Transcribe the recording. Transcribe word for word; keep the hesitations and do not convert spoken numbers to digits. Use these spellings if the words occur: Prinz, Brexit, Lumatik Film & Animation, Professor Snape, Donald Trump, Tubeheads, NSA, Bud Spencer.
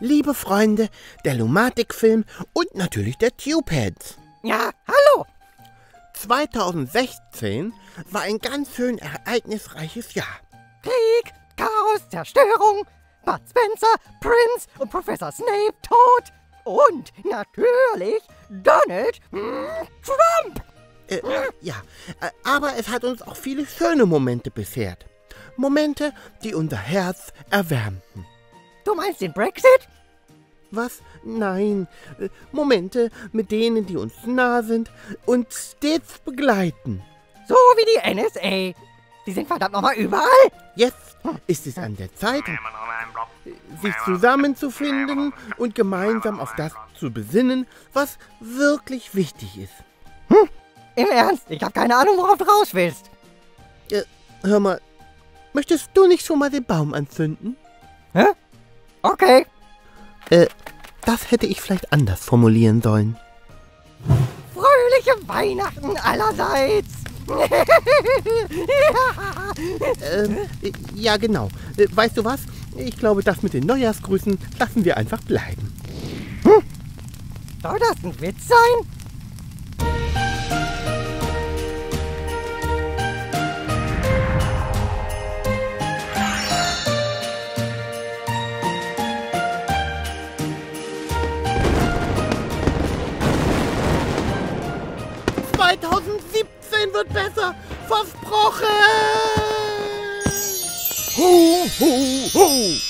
Liebe Freunde, der Lumatik Film und natürlich der Tubeheads. Ja, hallo! zweitausendsechzehn war ein ganz schön ereignisreiches Jahr. Krieg, Chaos, Zerstörung, Bud Spencer, Prinz und Professor Snape tot und natürlich Donald Trump. Äh, ja, aber es hat uns auch viele schöne Momente beschert. Momente, die unser Herz erwärmten. Du meinst den Brexit? Was? Nein. Momente, mit denen die uns nah sind und stets begleiten. So wie die N S A. Die sind verdammt nochmal überall. Jetzt ist es an der Zeit, sich zusammenzufinden und gemeinsam auf das zu besinnen, was wirklich wichtig ist. Hm? Im Ernst? Ich habe keine Ahnung, worauf du raus willst. Äh, hör mal, möchtest du nicht schon mal den Baum anzünden? Hä? Okay. Äh, das hätte ich vielleicht anders formulieren sollen. Fröhliche Weihnachten allerseits! äh, ja, genau. Weißt du was? Ich glaube, das mit den Neujahrsgrüßen lassen wir einfach bleiben. Hm? Soll das ein Witz sein? zweitausendsiebzehn wird besser, versprochen! Ho, ho, ho!